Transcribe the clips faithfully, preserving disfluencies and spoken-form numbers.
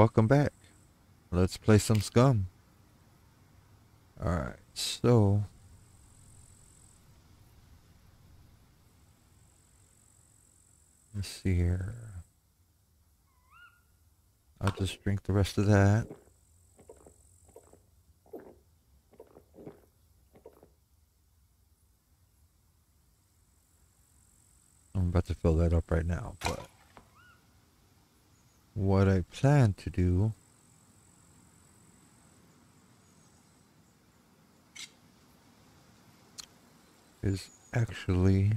welcome back. Let's play some SCUM. Alright, so let's see here. I'll just drink the rest of that. I'm about to fill that up right now, but what I plan to do is actually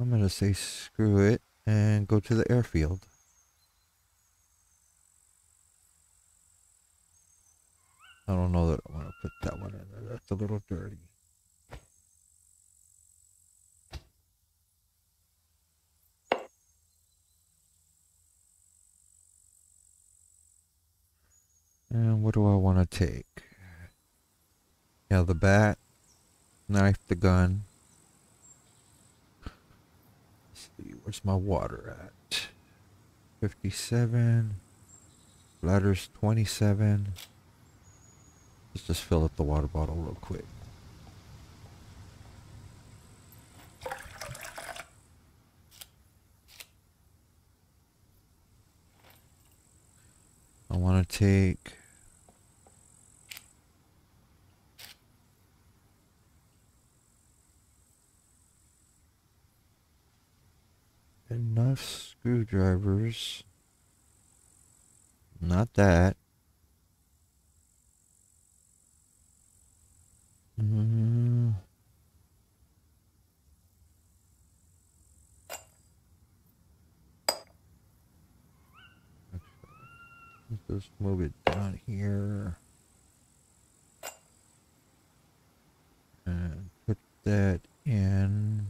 I'm gonna say screw it and go to the airfield. I don't know that I want to put that one in there. That's a little dirty. And what do I want to take? Yeah, the bat, knife, the gun. Let's see, where's my water at? fifty-seven. Bladder's twenty-seven. Let's just fill up the water bottle real quick. I want to take enough screwdrivers. Not that. Mm-hmm. Let's just move it down here and put that in.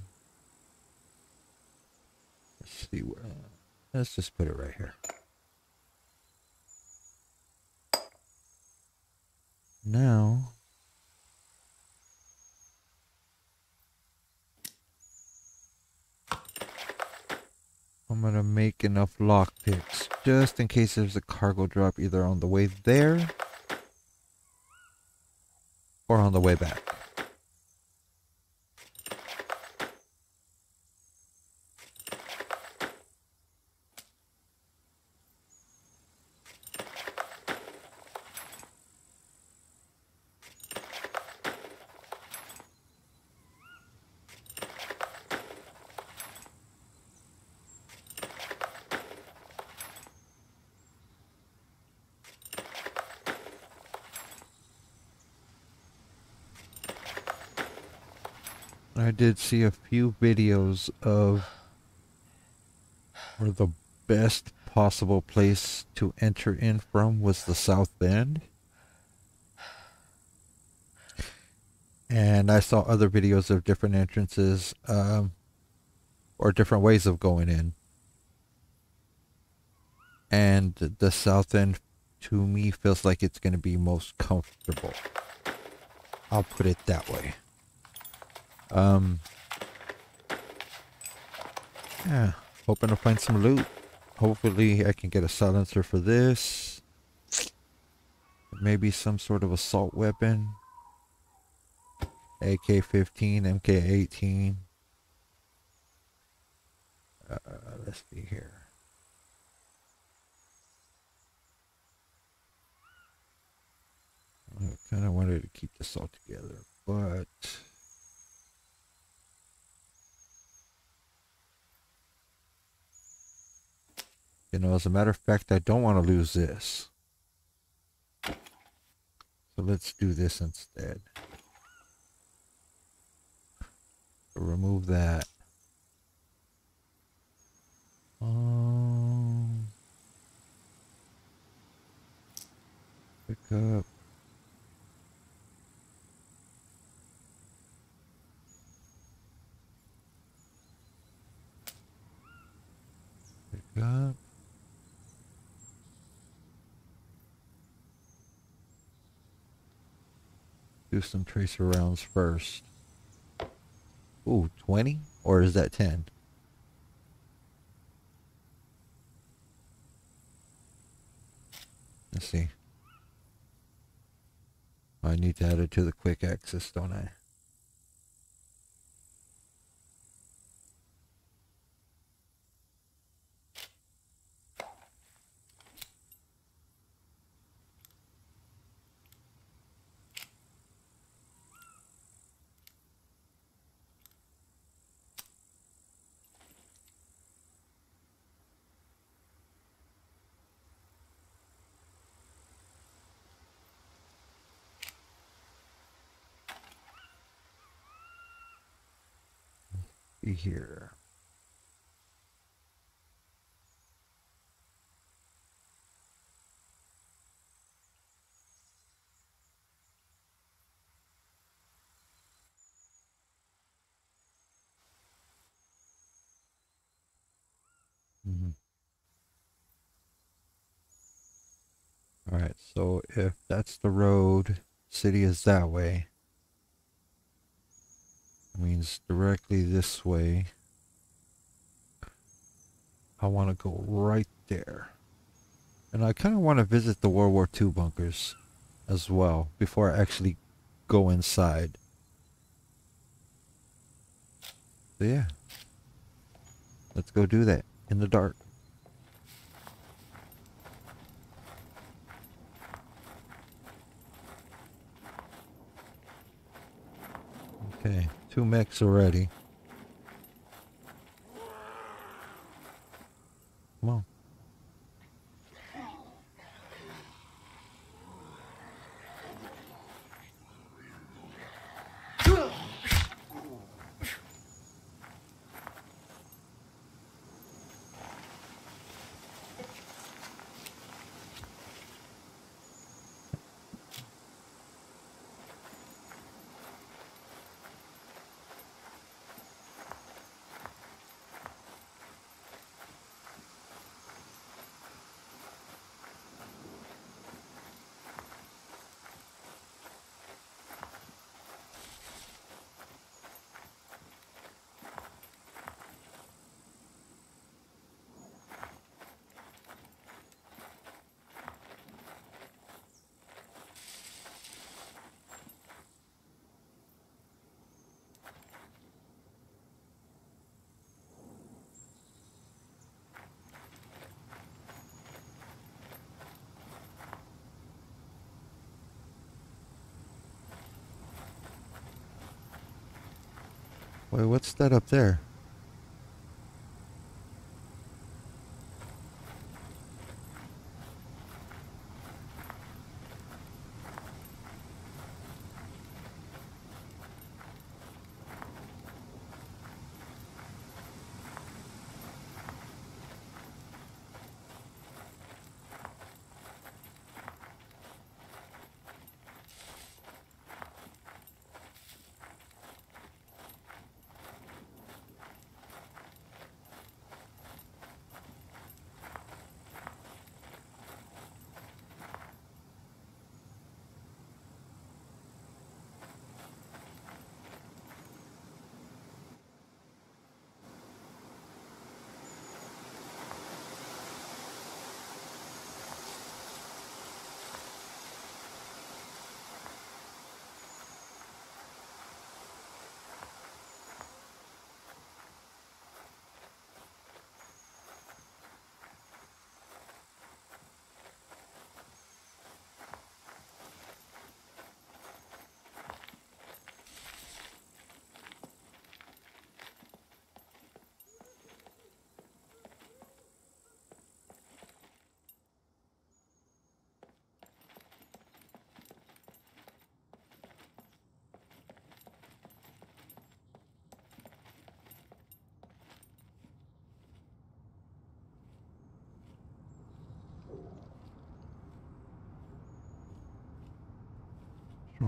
Let's see where. Let's just put it right here. Now. I'm gonna make enough lock picks just in case there's a cargo drop either on the way there or on the way back. I did see a few videos of where the best possible place to enter in from was the South End. And I saw other videos of different entrances um, or different ways of going in. And the South End to me feels like it's going to be most comfortable. I'll put it that way. Um, yeah, hoping to find some loot. Hopefully I can get a silencer for this. Maybe some sort of assault weapon. A K fifteen, M K eighteen. Uh, let's see here. I kind of wanted to keep this all together, but you know, as a matter of fact, I don't want to lose this. So let's do this instead. Remove that. Um, pick up. Pick up. do some tracer rounds first. Ooh, twenty? Or is that ten? Let's see. I need to add it to the quick access, don't I? Here. Mm-hmm. All right, so if that's the road, city is that way. Means directly this way. I want to go right there, and I kind of want to visit the World War Two bunkers as well before I actually go inside. So yeah, let's go do that in the dark. Okay, two mechs already. Come on. Wait, what's that up there?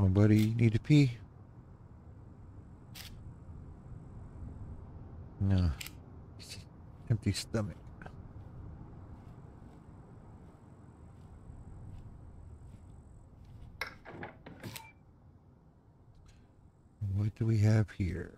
Come on, buddy, you need to pee? No. Empty stomach. what do we have here?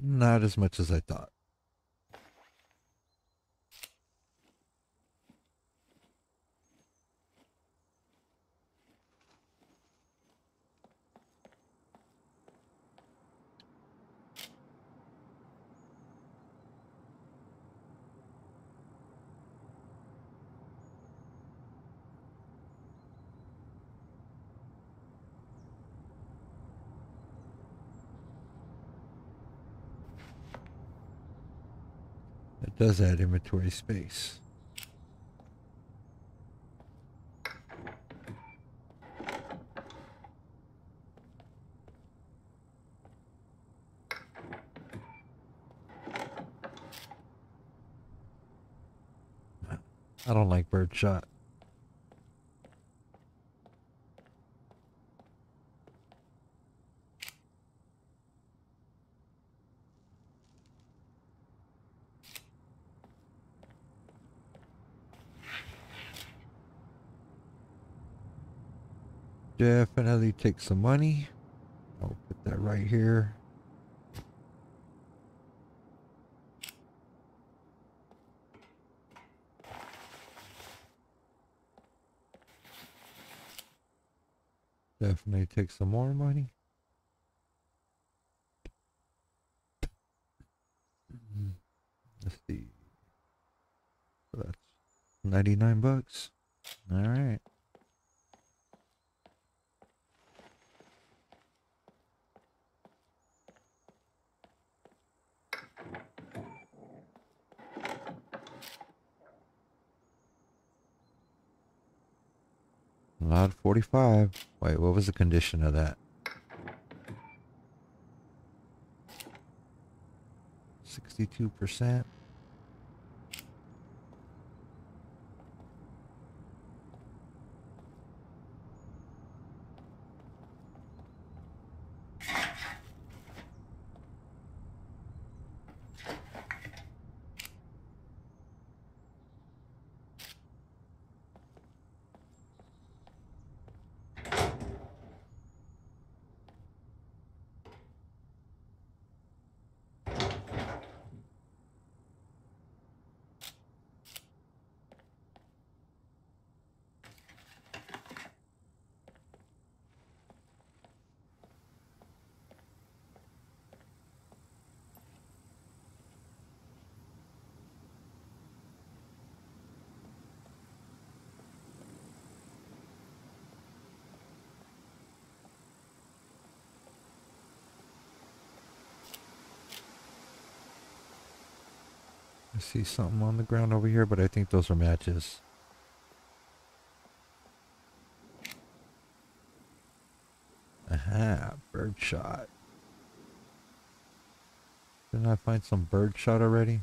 Not as much as I thought. Does add inventory space. I don't like birdshot. Definitely take some money. I'll put that right here. Definitely take some more money. Let's see. So that's ninety-nine bucks. All right. Allowed forty-five. Wait, what was the condition of that? sixty-two percent. I see something on the ground over here, but I think those are matches. Aha, birdshot. Didn't I find some birdshot already?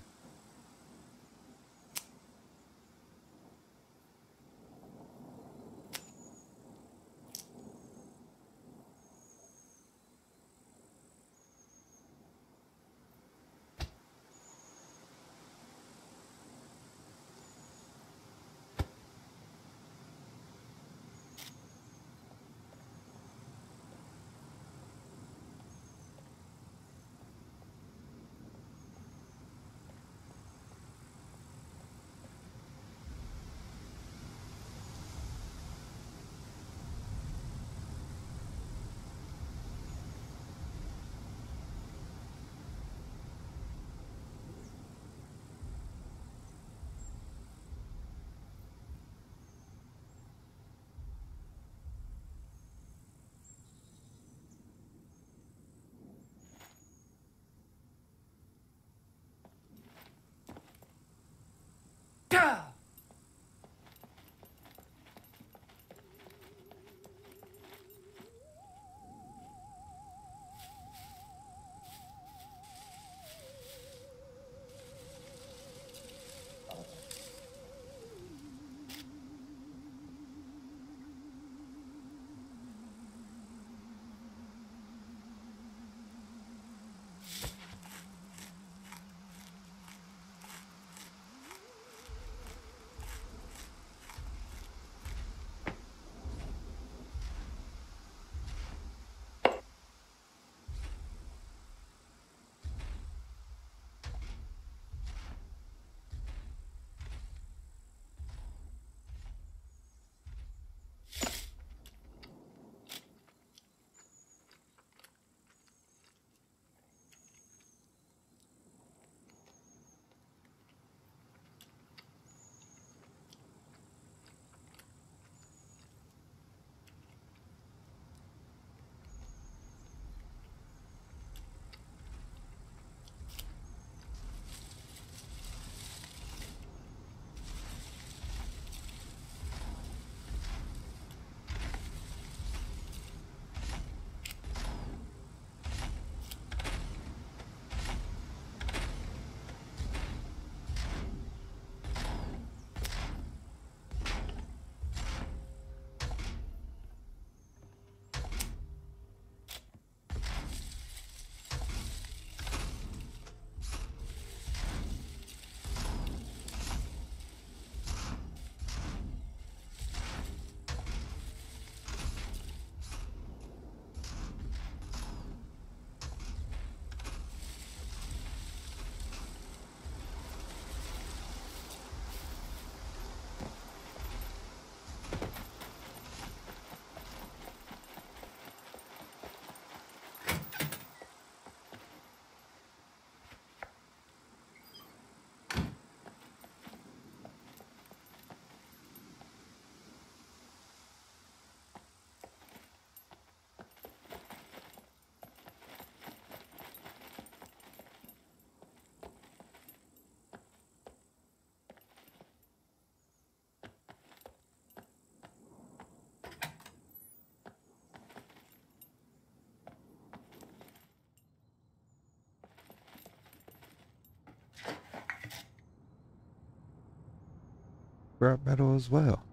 scrap metal as well.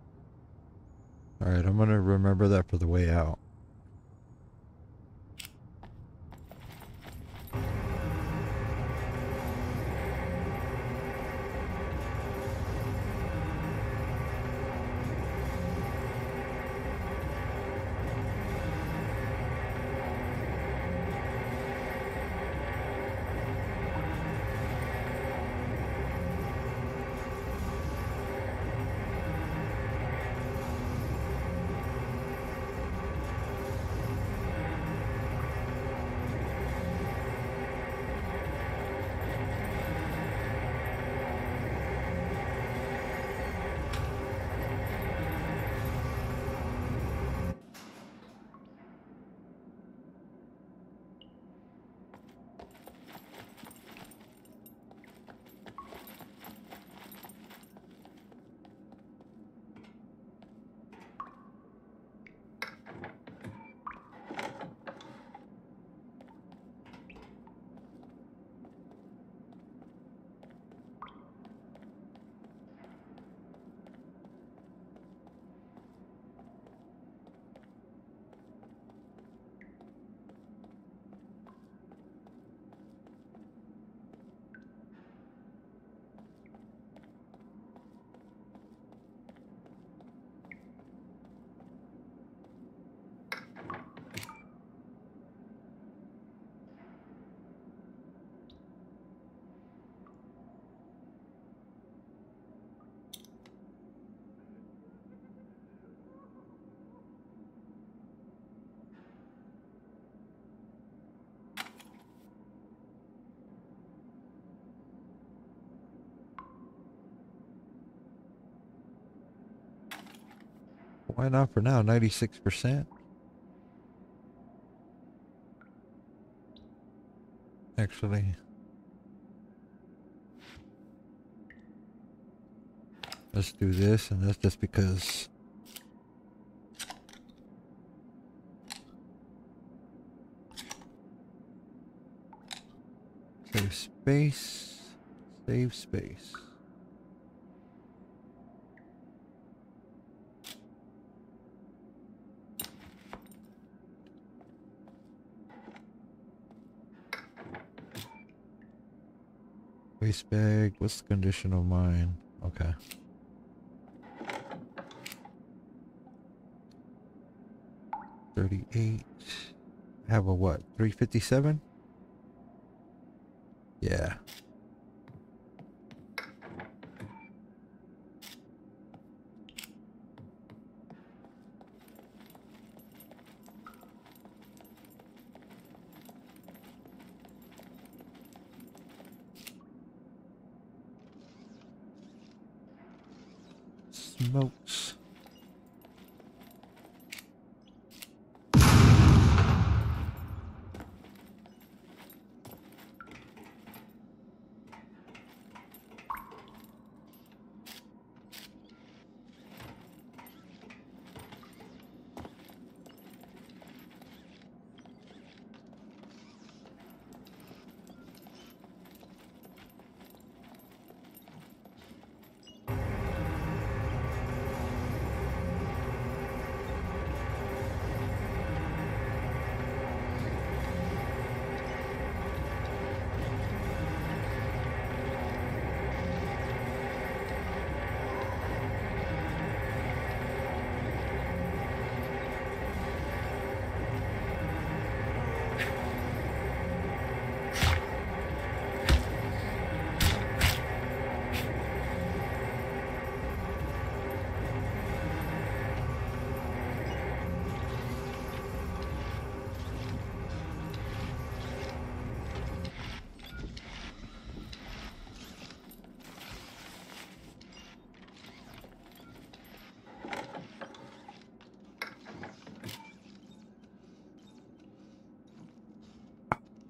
Alright, I'm gonna remember that for the way out. Why not for now? ninety-six percent. Actually. Let's do this, and that's just because... Save space. Save space. Waste bag, what's the condition of mine? Okay. thirty-eight. Have a what? three fifty-seven? Yeah. Smokes.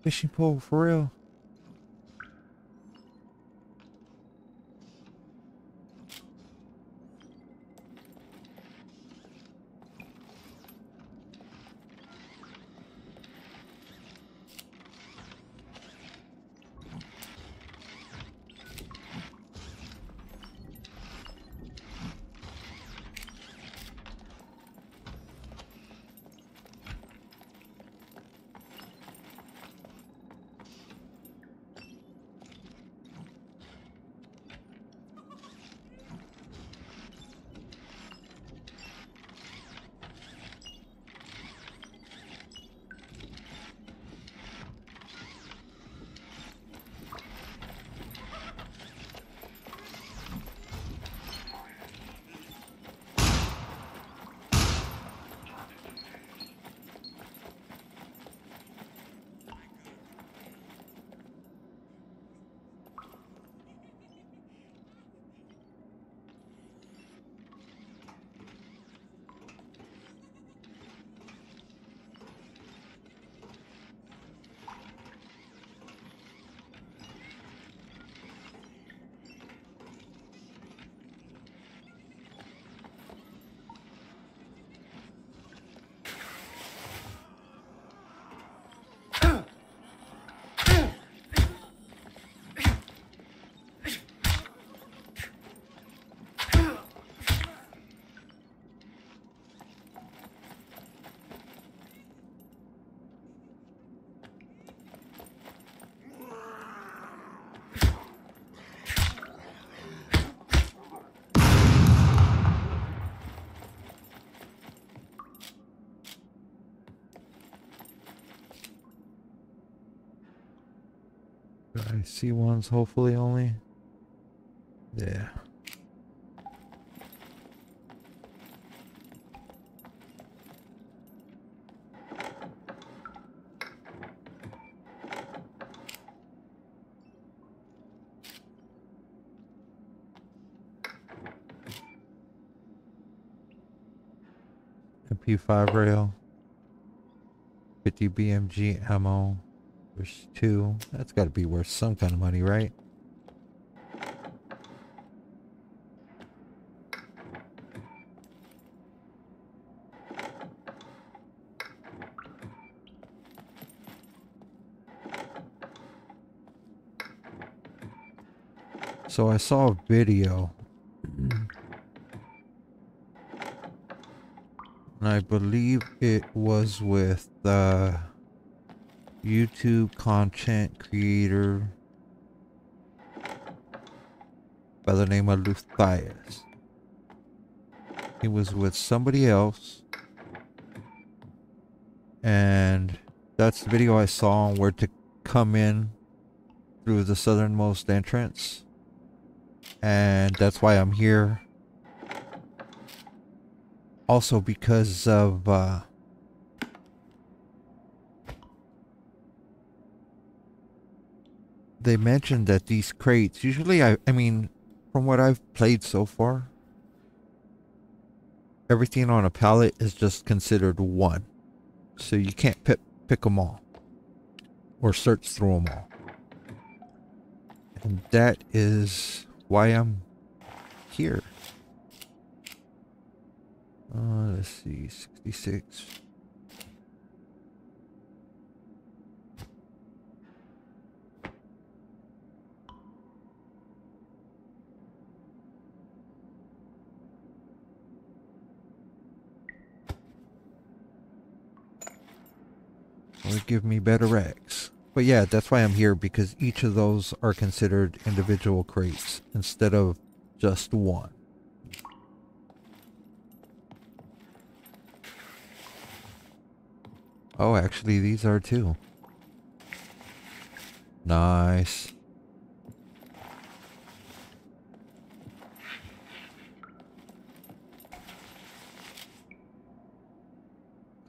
Fishing pole for real. I see ones, hopefully only. Yeah. M P five rail. fifty B M G ammo. There's two. That's got to be worth some kind of money, right? So I saw a video. And I believe it was with uh, YouTube content creator by the name of Luthias. He was with somebody else, and that's the video I saw on where to come in through the southernmost entrance, and that's why I'm here. Also because of uh, they mentioned that these crates, usually I, I mean, from what I've played so far, everything on a pallet is just considered one. So you can't pick, pick them all or search through them all. And that is why I'm here. Uh, let's see, sixty-six. Would give me better racks. But yeah, that's why I'm here, because each of those are considered individual crates instead of just one. Oh, actually, these are too. Nice.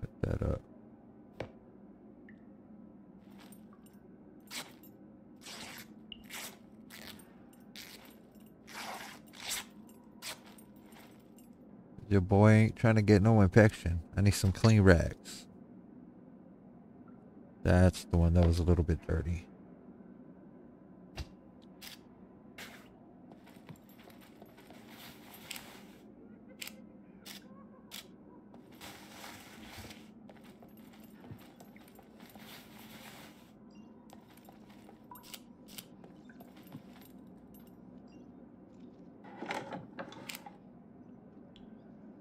Cut that up. Your boy ain't trying to get no infection. I need some clean rags. That's the one that was a little bit dirty.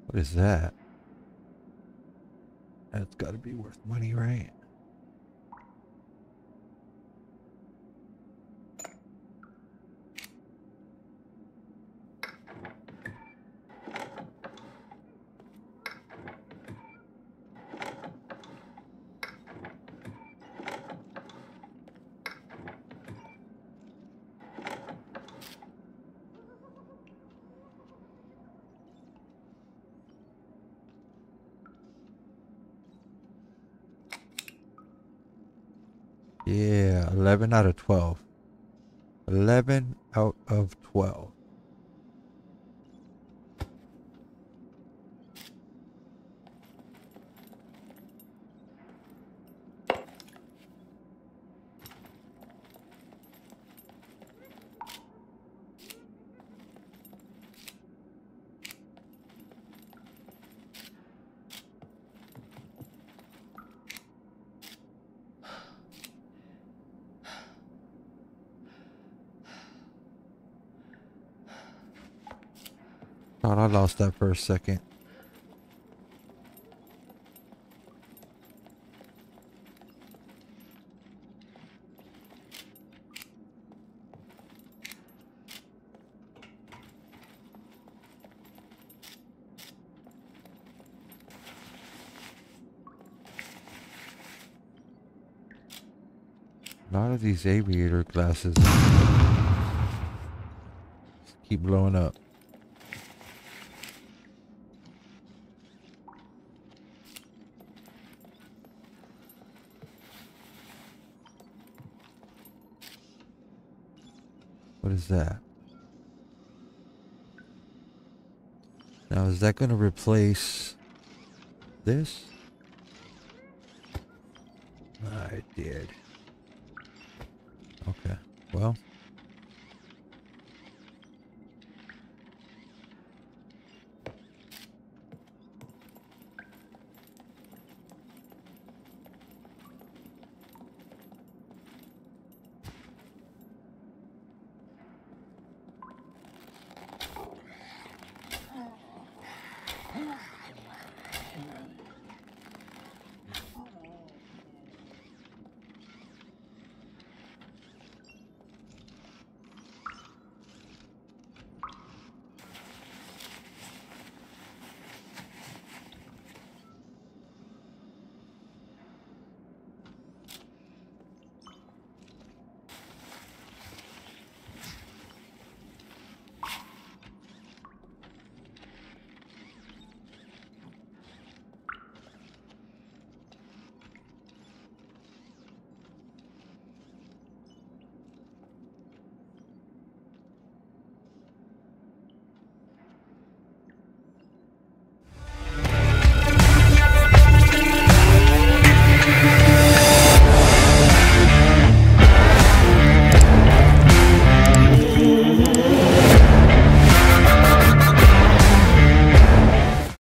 What is that? That's got to be worth money, right? Yeah, eleven out of twelve. eleven out of twelve. Thought I lost that for a second. A lot of these aviator glasses keep blowing up. What is that? Now, is that going to replace this? I did. Okay, well.